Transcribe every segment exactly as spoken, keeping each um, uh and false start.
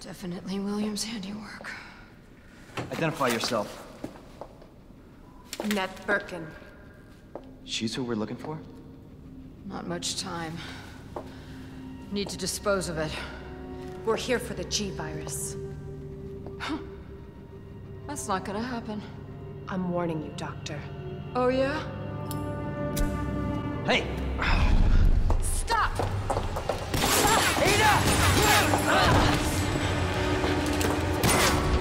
Definitely William's handiwork. Identify yourself. Annette Birkin. She's who we're looking for? Not much time. Need to dispose of it. We're here for the G virus. Huh. That's not gonna happen. I'm warning you, Doctor. Oh, yeah? Hey! Stop! Stop! Ada!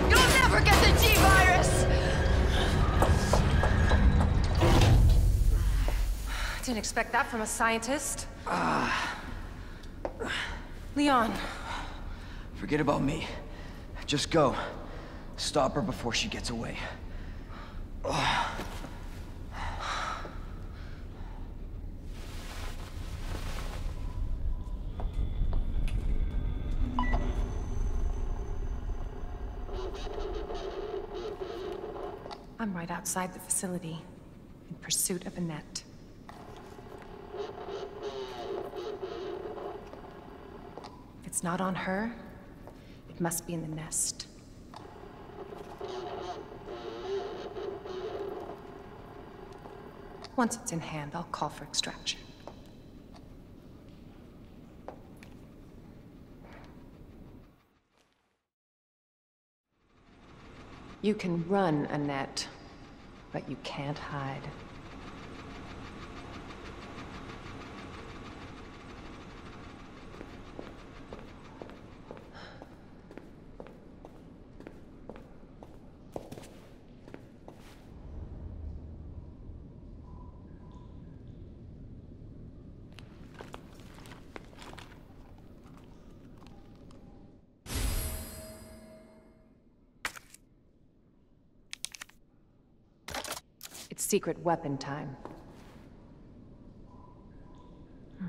You'll never get the G virus! Didn't expect that from a scientist. Uh, Leon. Forget about me. Just go. Stop her before she gets away. Oh. I'm right outside the facility, in pursuit of Annette. If it's not on her, it must be in the nest. Once it's in hand, I'll call for extraction. You can run, Annette, but you can't hide. Secret weapon time. Hmm.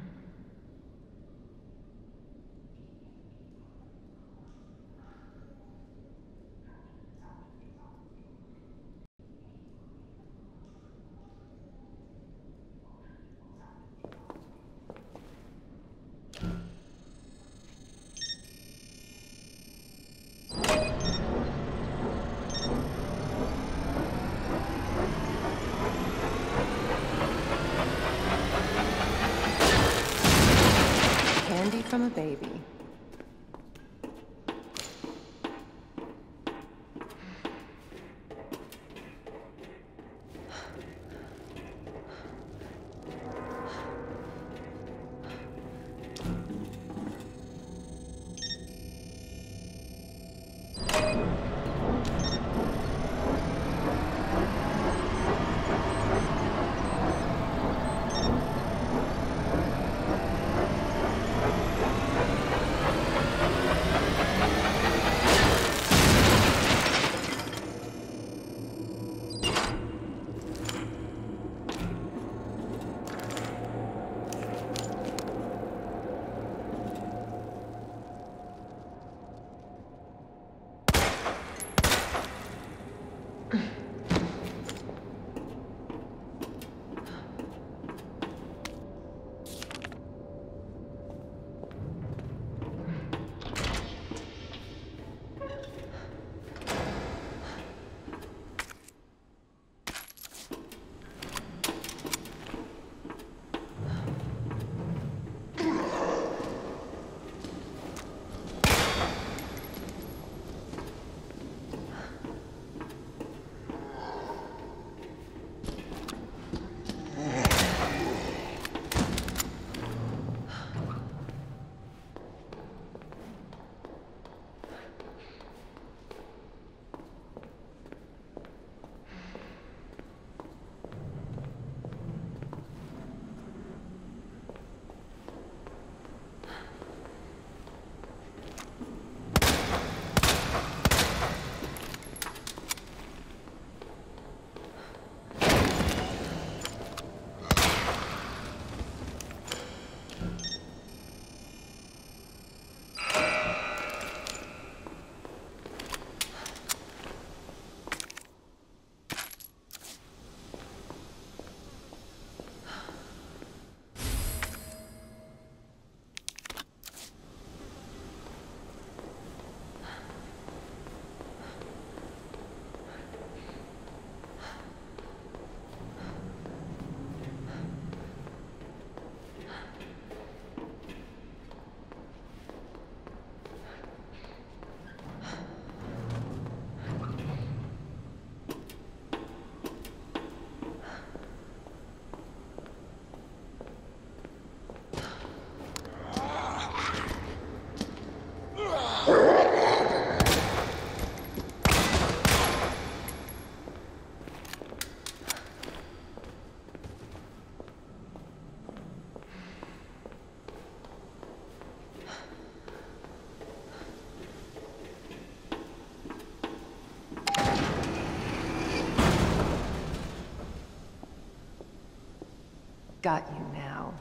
Got you now.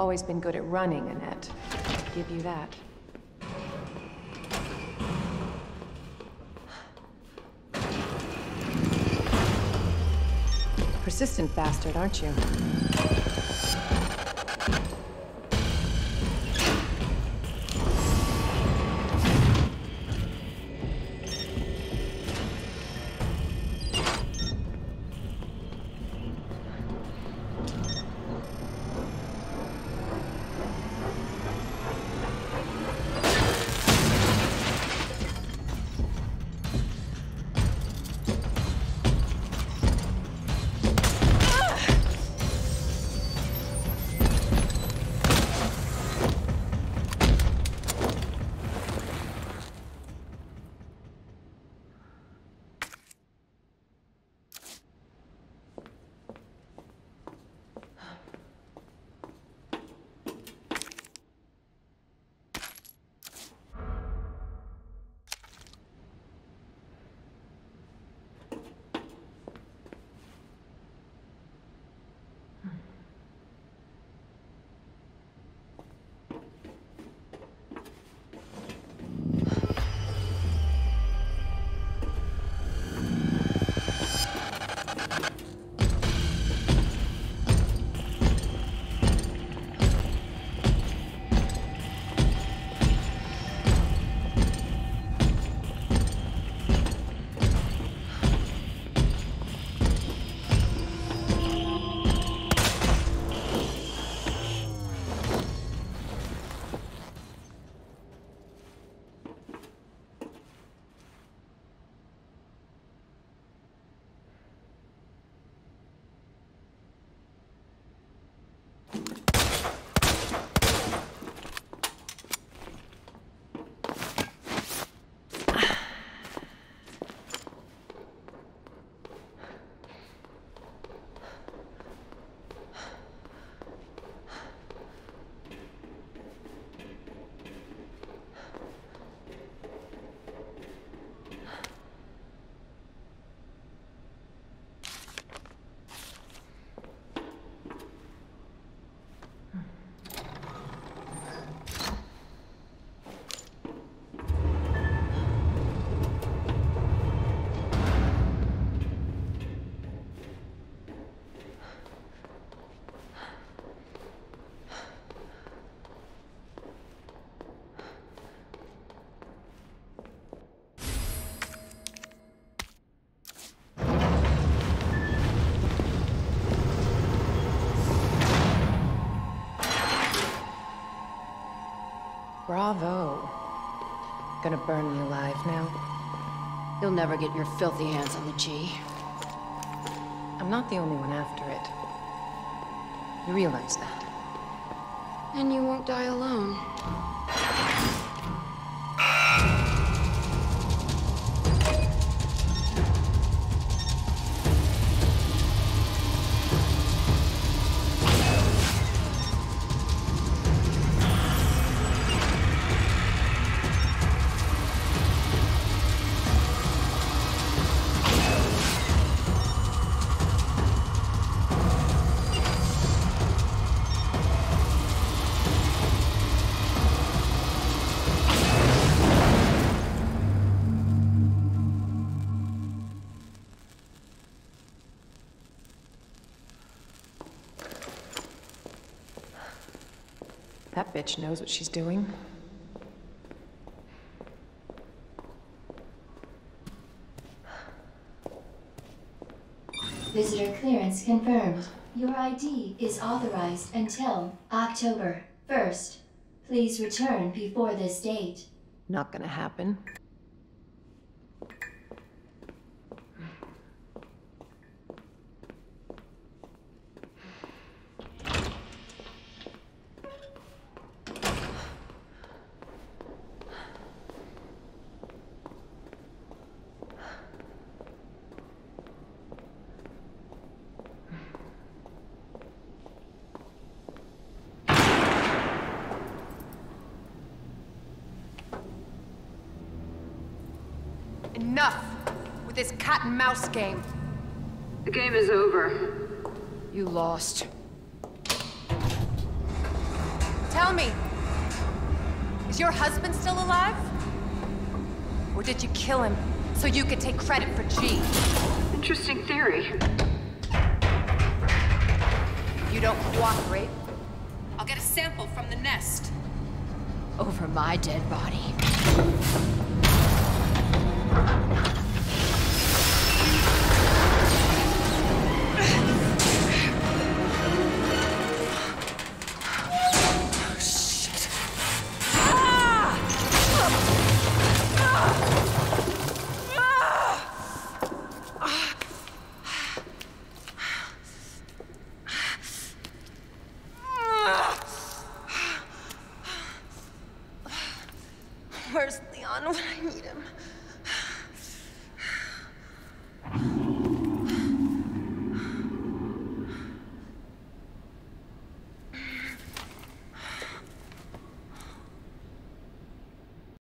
Always been good at running, Annette. I'll give you that. Persistent bastard, aren't you? Bravo. Gonna burn me alive now. You'll never get your filthy hands on the G. I'm not the only one after it. You realize that. And you won't die alone. That bitch knows what she's doing. Visitor clearance confirmed. Your I D is authorized until October first. Please return before this date. Not gonna happen. Enough with this cat and mouse game. The game is over. You lost. Tell me, is your husband still alive? Or did you kill him so you could take credit for G? Interesting theory. If you don't cooperate, I'll get a sample from the nest. Over my dead body. Where's Leon when I need him?